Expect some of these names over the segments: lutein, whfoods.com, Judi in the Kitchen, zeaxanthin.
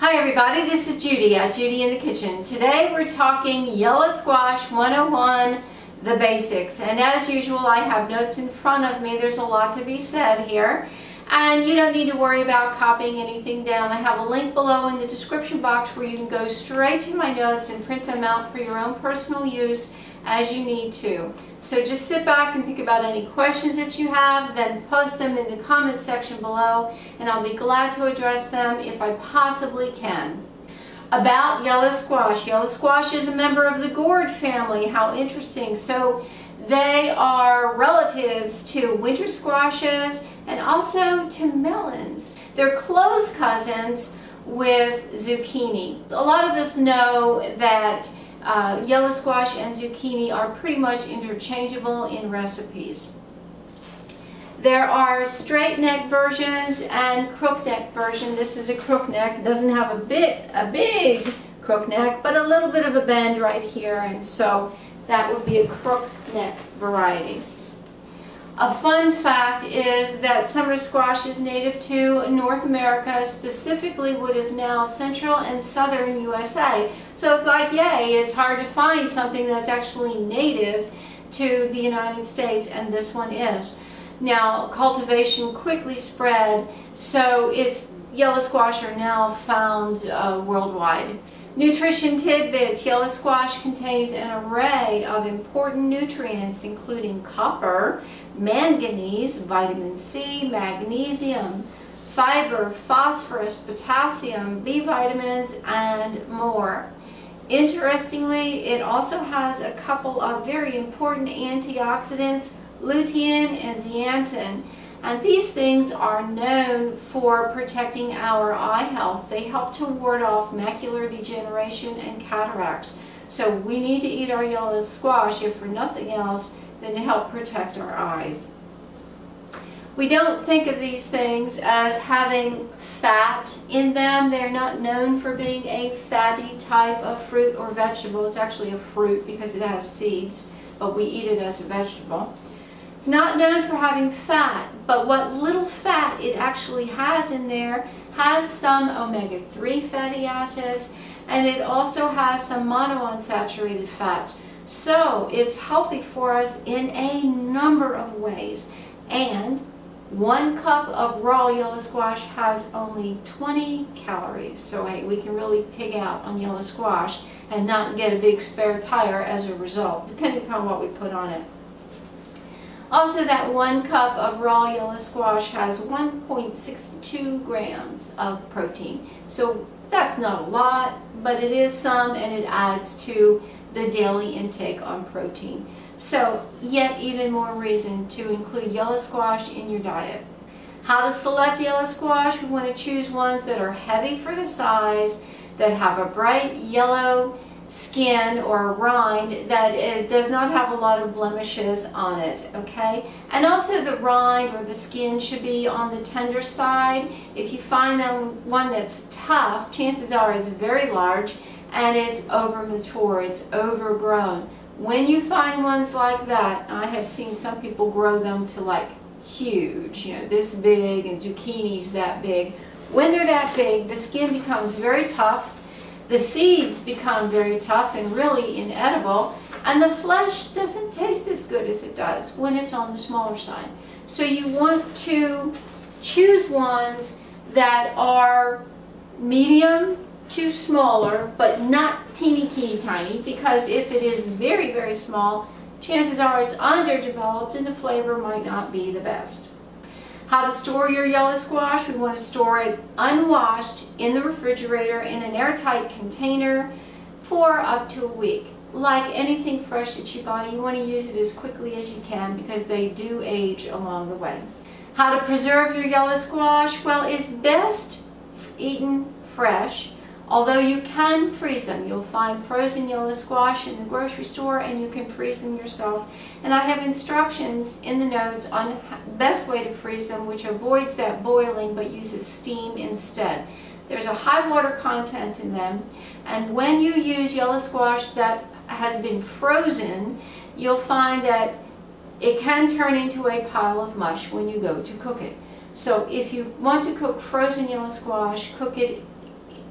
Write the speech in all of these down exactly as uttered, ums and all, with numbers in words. Hi everybody, this is Judy at Judy in the Kitchen. Today we're talking yellow squash one oh one, the basics. And as usual, I have notes in front of me. There's a lot to be said here. And you don't need to worry about copying anything down. I have a link below in the description box where you can go straight to my notes and print them out for your own personal use as you need to. So just sit back and think about any questions that you have, then post them in the comments section below, and I'll be glad to address them if I possibly can. About yellow squash. Yellow squash is a member of the gourd family. How interesting. So they are relatives to winter squashes and also to melons. They're close cousins with zucchini. A lot of us know that Uh, yellow squash and zucchini are pretty much interchangeable in recipes. There are straight neck versions and crook neck version. This is a crook neck. It doesn't have a bit a big crook neck, but a little bit of a bend right here, and so that would be a crook neck variety. A fun fact is that summer squash is native to North America, specifically what is now central and southern U S A. So it's like, yay, it's hard to find something that's actually native to the United States, and this one is. Now, cultivation quickly spread, so it's yellow squash are now found uh, worldwide. Nutrition tidbits. Yellow squash contains an array of important nutrients including copper, manganese, vitamin C, magnesium, fiber, phosphorus, potassium, B vitamins, and more. Interestingly, it also has a couple of very important antioxidants, lutein and zeaxanthin. And these things are known for protecting our eye health. They help to ward off macular degeneration and cataracts. So we need to eat our yellow squash, if for nothing else, than to help protect our eyes. We don't think of these things as having fat in them. They're not known for being a fatty type of fruit or vegetable. It's actually a fruit because it has seeds, but we eat it as a vegetable. It's not known for having fat, but what little fat it actually has in there has some omega three fatty acids, and it also has some monounsaturated fats. So it's healthy for us in a number of ways. And one cup of raw yellow squash has only twenty calories. So hey, we can really pig out on yellow squash and not get a big spare tire as a result, depending upon what we put on it. Also, that one cup of raw yellow squash has one point six two grams of protein. So that's not a lot, but it is some, and it adds to the daily intake on protein. So yet even more reason to include yellow squash in your diet. How to select yellow squash? We want to choose ones that are heavy for the size, that have a bright yellow skin or rind, that it does not have a lot of blemishes on it, okay? And also the rind or the skin should be on the tender side. If you find them one that's tough, chances are it's very large and it's over mature, it's overgrown. When you find ones like that, I have seen some people grow them to like huge, you know, this big, and zucchini's that big. When they're that big, the skin becomes very tough. The seeds become very tough and really inedible, and the flesh doesn't taste as good as it does when it's on the smaller side. So you want to choose ones that are medium to smaller, but not teeny, teeny tiny, because if it is very, very small, chances are it's underdeveloped and the flavor might not be the best. How to store your yellow squash? We want to store it unwashed in the refrigerator in an airtight container for up to a week. Like anything fresh that you buy, you want to use it as quickly as you can because they do age along the way. How to preserve your yellow squash? Well, it's best eaten fresh, although you can freeze them. You'll find frozen yellow squash in the grocery store, and you can freeze them yourself. And I have instructions in the notes on the best way to freeze them, which avoids that boiling but uses steam instead. There's a high water content in them, and when you use yellow squash that has been frozen, you'll find that it can turn into a pile of mush when you go to cook it. So if you want to cook frozen yellow squash, cook it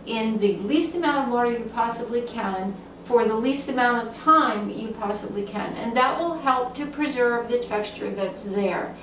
in the least amount of water you possibly can for the least amount of time you possibly can, and that will help to preserve the texture that's there.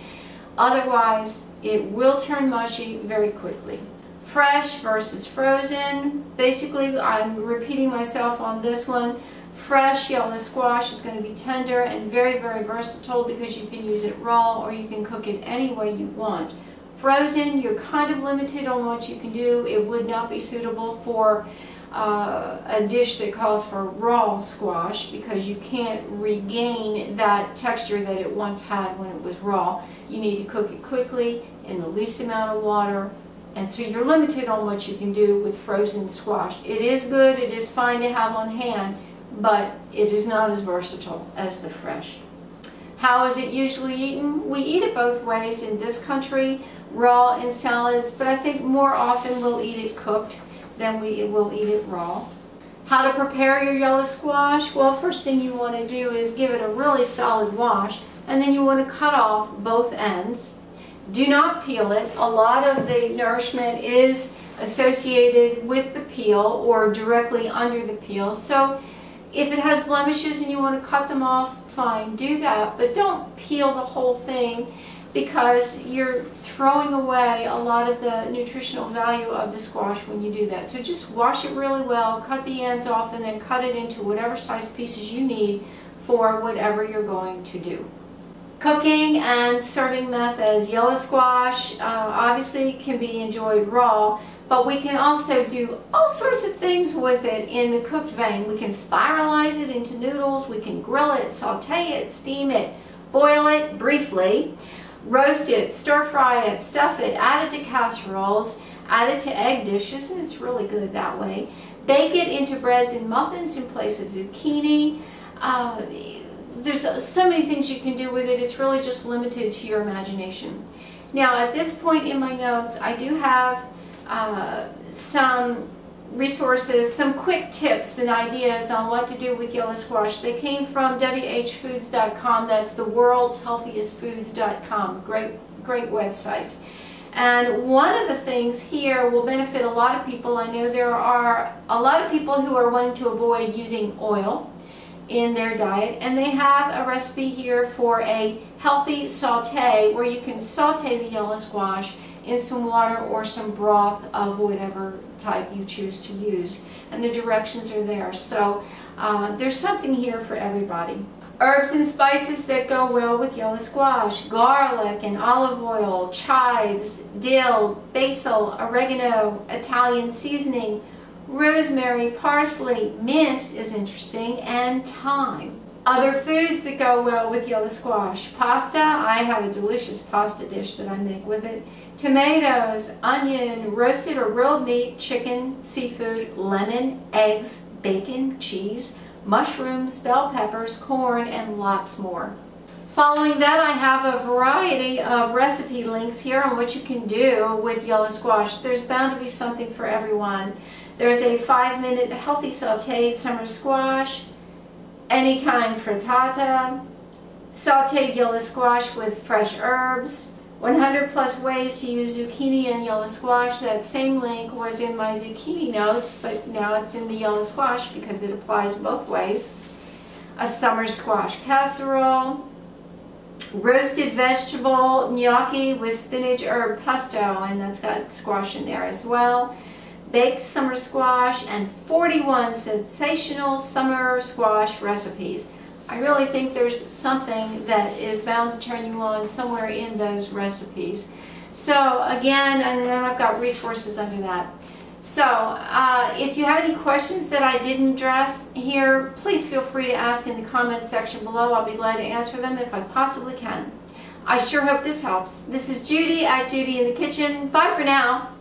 Otherwise, it will turn mushy very quickly. Fresh versus frozen. Basically, I'm repeating myself on this one. Fresh yellow squash is going to be tender and very, very versatile because you can use it raw or you can cook it any way you want. Frozen, you're kind of limited on what you can do. It would not be suitable for uh, a dish that calls for raw squash because you can't regain that texture that it once had when it was raw. You need to cook it quickly in the least amount of water. And so you're limited on what you can do with frozen squash. It is good, it is fine to have on hand, but it is not as versatile as the fresh. How is it usually eaten? We eat it both ways in this country, raw in salads, but I think more often we'll eat it cooked than we will eat it raw. How to prepare your yellow squash? Well, first thing you want to do is give it a really solid wash, and then you want to cut off both ends. Do not peel it. A lot of the nourishment is associated with the peel or directly under the peel. So if it has blemishes and you want to cut them off, fine, do that, but don't peel the whole thing because you're throwing away a lot of the nutritional value of the squash when you do that. So just wash it really well, cut the ends off, and then cut it into whatever size pieces you need for whatever you're going to do. Cooking and serving methods. Yellow squash uh, obviously can be enjoyed raw, but we can also do all sorts of things with it in the cooked vein. We can spiralize it into noodles, we can grill it, saute it, steam it, boil it briefly, roast it, stir fry it, stuff it, add it to casseroles, add it to egg dishes, and it's really good that way. Bake it into breads and muffins in place of zucchini. Uh, There's so many things you can do with it, it's really just limited to your imagination. Now at this point in my notes, I do have uh, some resources, some quick tips and ideas on what to do with yellow squash. They came from w h foods dot com, that's the world's healthiest foods dot com, great, great website. And one of the things here will benefit a lot of people. I know there are a lot of people who are wanting to avoid using oil in their diet, and they have a recipe here for a healthy saute where you can saute the yellow squash in some water or some broth of whatever type you choose to use, and the directions are there. So uh, there's something here for everybody. Herbs and spices that go well with yellow squash: garlic and olive oil, chives, dill, basil, oregano, Italian seasoning, rosemary, parsley, mint is interesting, and thyme. Other foods that go well with yellow squash: pasta, I have a delicious pasta dish that I make with it, tomatoes, onion, roasted or grilled meat, chicken, seafood, lemon, eggs, bacon, cheese, mushrooms, bell peppers, corn, and lots more. Following that, I have a variety of recipe links here on what you can do with yellow squash. There's bound to be something for everyone. There's a five minute healthy sauteed summer squash, anytime frittata, sauteed yellow squash with fresh herbs, one hundred plus ways to use zucchini and yellow squash. That same link was in my zucchini notes, but now it's in the yellow squash because it applies both ways. A summer squash casserole, roasted vegetable gnocchi with spinach herb pesto, and that's got squash in there as well. Baked summer squash, and forty-one sensational summer squash recipes. I really think there's something that is bound to turn you on somewhere in those recipes. So again, and then I've got resources under that. So uh, if you have any questions that I didn't address here, please feel free to ask in the comments section below. I'll be glad to answer them if I possibly can. I sure hope this helps. This is Judy at Judy in the Kitchen. Bye for now.